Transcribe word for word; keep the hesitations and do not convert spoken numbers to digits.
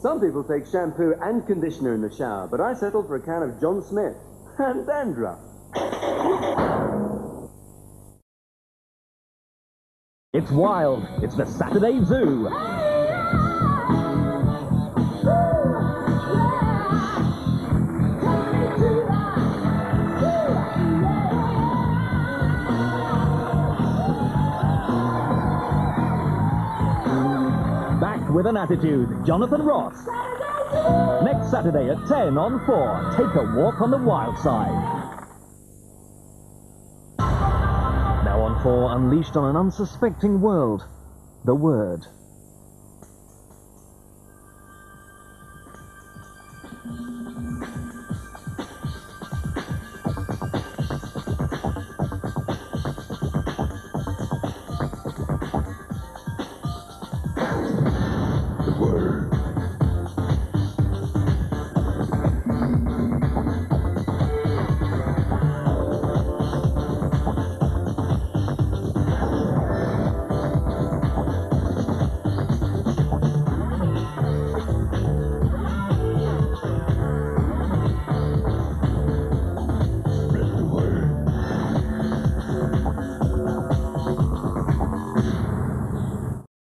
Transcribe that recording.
Some people take shampoo and conditioner in the shower, but I settled for a can of John Smith and dandruff. It's wild. It's the Saturday Zoo. Back with an attitude, Jonathan Ross. Next Saturday at ten on four, take a walk on the wild side. Now on four, unleashed on an unsuspecting world, The Word.